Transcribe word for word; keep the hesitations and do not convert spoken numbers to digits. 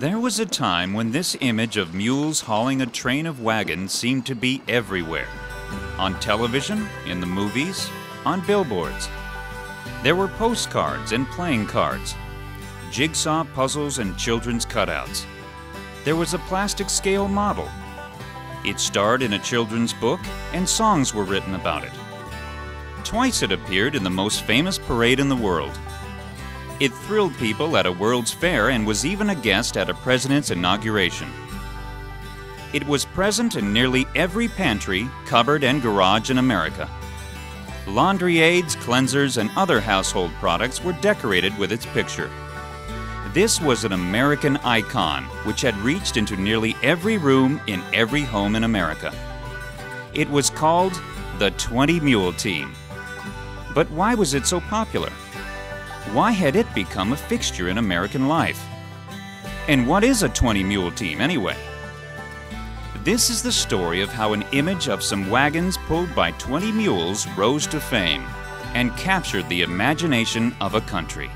There was a time when this image of mules hauling a train of wagons seemed to be everywhere. On television, in the movies, on billboards. There were postcards and playing cards, jigsaw puzzles and children's cutouts. There was a plastic scale model. It starred in a children's book and songs were written about it. Twice it appeared in the most famous parade in the world. It thrilled people at a World's Fair and was even a guest at a president's inauguration. It was present in nearly every pantry, cupboard, and garage in America. Laundry aids, cleansers, and other household products were decorated with its picture. This was an American icon which had reached into nearly every room in every home in America. It was called the Twenty Mule Team. But why was it so popular? Why had it become a fixture in American life? And what is a Twenty Mule Team anyway? This is the story of how an image of some wagons pulled by twenty mules rose to fame and captured the imagination of a country.